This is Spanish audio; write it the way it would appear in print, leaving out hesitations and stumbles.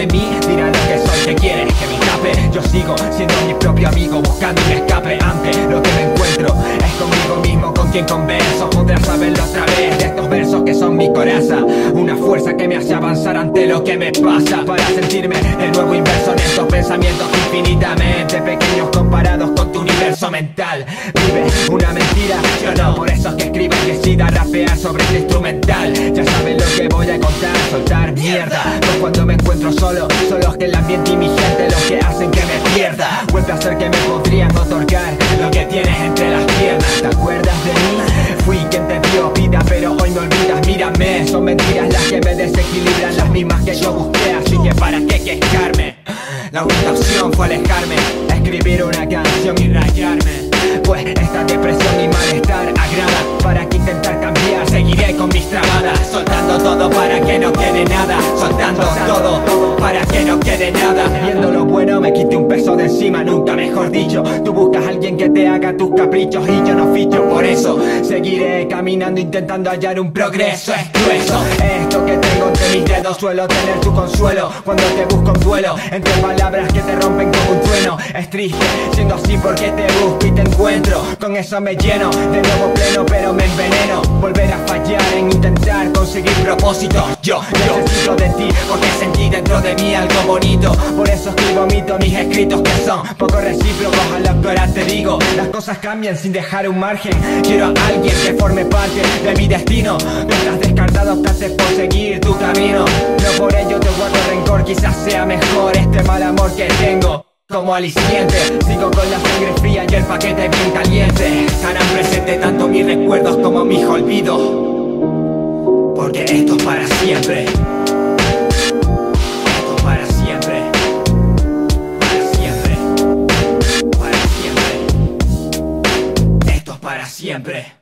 de mí dirán lo que soy, que quieren que me escape. Yo sigo siendo mi propio amigo, buscando un escape ante lo que me encuentro. Es conmigo mismo con quien converso, podrás saberlo a través de estos versos que son mi coraza, una fuerza que me hace avanzar ante lo que me pasa, para sentirme el nuevo inverso en estos pensamientos infinitamente pequeños comparados con tu universo mental. Vive una mentira, yo no, por eso es que escribo que decida rapear sobre este instrumental. Ya saben lo que voy a contar, soltar mierda, pues cuando me encuentro solo, son los que el ambiente y mi gente los que hacen que me pierda. Vuelve a ser que me podrían otorgar lo que tienes entre las piernas. ¿Te acuerdas de mí? Fui quien te dio vida, pero hoy me olvidas, mírame. Son mentiras las que me desequilibran, las mismas que yo busqué, así que para qué quejarme. La única opción fue alejarme, escribir una canción y rayarme, pues esta depresión y malestar agrada. Para que intentar cambiar, seguiré con mis trabadas, soltando todo para que no quede nada, soltando todo para que no quede nada. Viendo lo bueno me quité un peso de encima, nunca mejor dicho. Tú buscas a alguien que te haga tus caprichos y yo no ficho, por eso seguiré caminando intentando hallar un progreso. Es grueso esto que tengo entre mis dedos, suelo tener tu consuelo cuando te busco un duelo, entre palabras que te rompen como un trueno. Es triste siendo así porque te busco y te encuentro, con eso me lleno, de nuevo pleno pero me enveneno. Volver a fallar en intentar conseguir propósitos, yo necesito de ti porque sentí dentro de mí algo bonito. Por eso escribo mito mis escritos que son poco recíprocos a lo que ahora te digo. Las cosas cambian sin dejar un margen, quiero a alguien que forme parte de mi destino. No estás descartado, optaste por seguir tu camino, no por ello te guardo rencor, quizás sea mejor este mal amor que tengo como aliciente. Sigo con la sangre fría y el paquete bien caliente, estarán presentes tanto mis recuerdos como mis olvidos, porque esto es para siempre. Esto es para siempre.